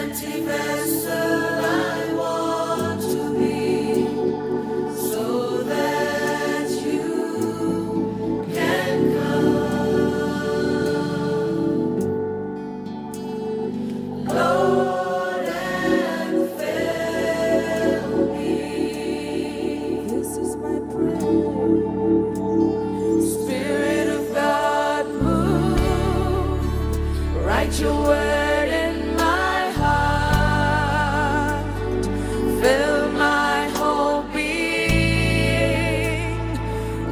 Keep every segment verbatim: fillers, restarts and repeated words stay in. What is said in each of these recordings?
empty vessel I want to be, so that you can come. Lord, and fill me. This is my prayer. Spirit of God, move. Write your word.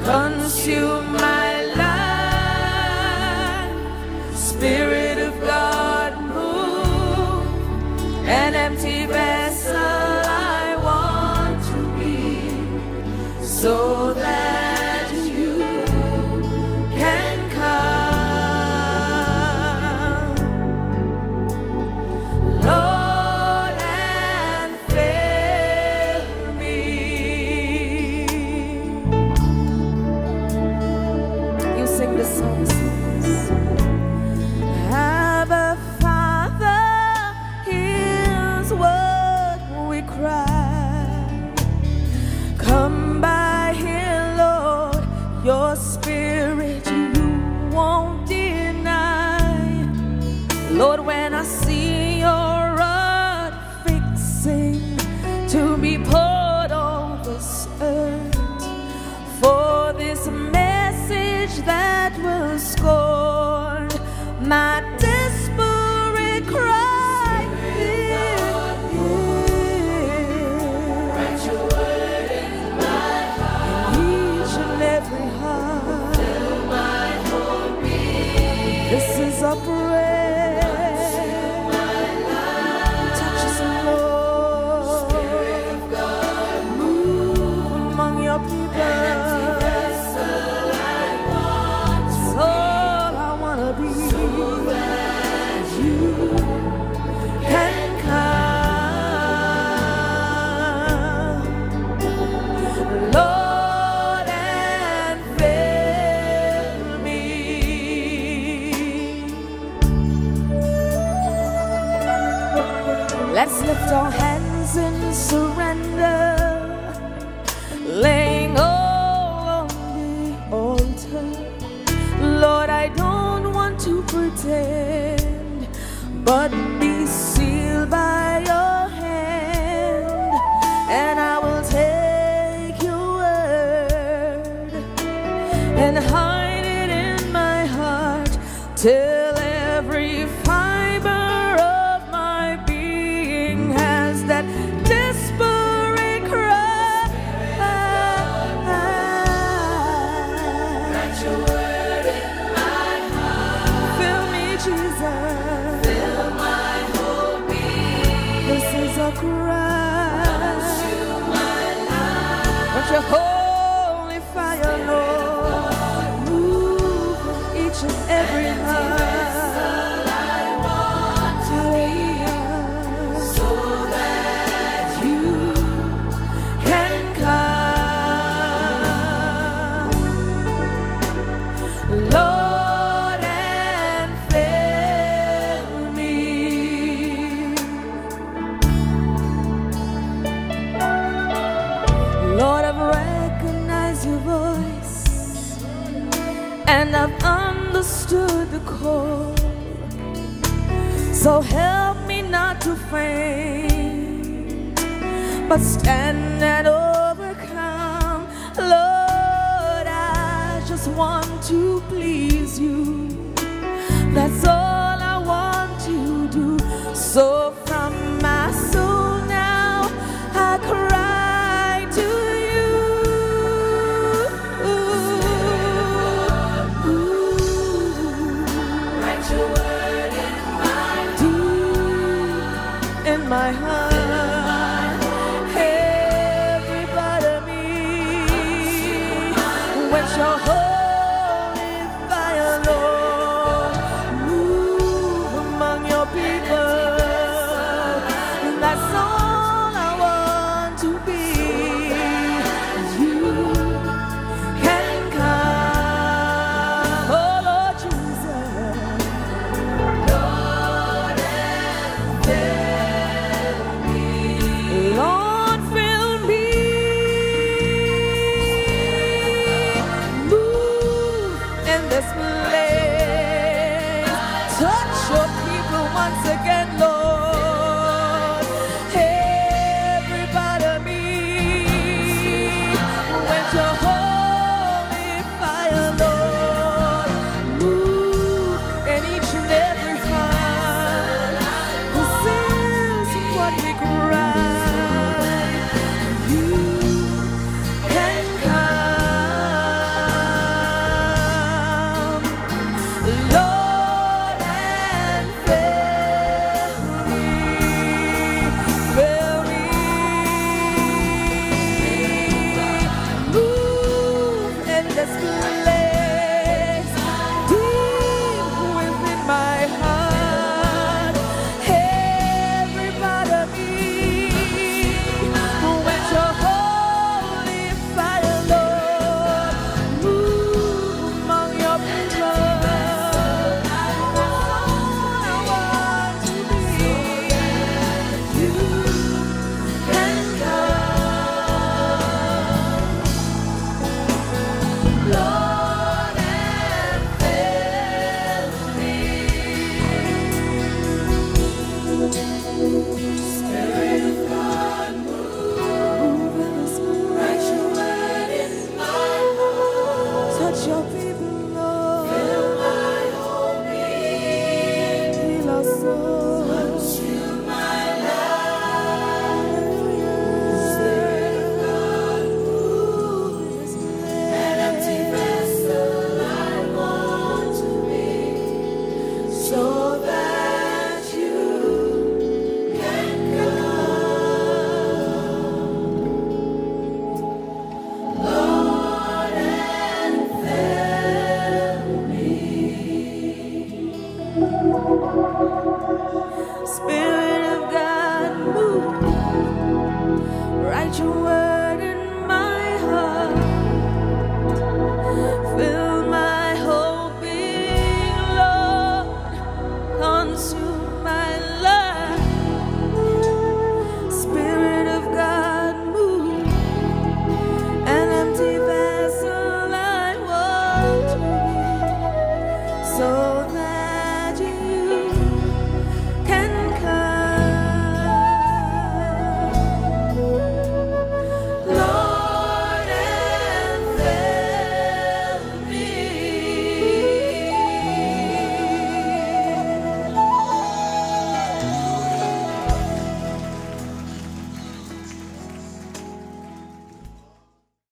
Consume my life, Spirit of God, move, an empty vessel I want to be, so that you can come. Lord, and fill me. Have a Father, here's what we cry. Come by here, Lord, your Spirit you won't deny. Lord, when I see your rod fixing to be poured on this earth, for this message that will scorn my desperate cry. Write your word in my heart, in each and every heart. Fill my whole being. This is our prayer. Consume my life. Touch us, Lord. Spirit of God, move among your people. Let's lift our hands in surrender, laying all on the altar. Lord, I don't want to pretend, but be sealed by your hand, and I will take your word and hide it in my heart till every fiber of that desperate cry. Write your word in my heart. Fill me, Jesus. Fill my whole being. This is a cry. Consume my life. Let your holy fire, Lord, move each and every heart. Your voice, and I've understood the call, so help me not to faint, but stand and overcome. Lord, I just want to please you, that's all I want to do. So from my soul now I cry. My heart, every part of me, with your holy fire, Lord, move among your people. And that's all I want to be. You can come, oh Lord Jesus, Lord, and you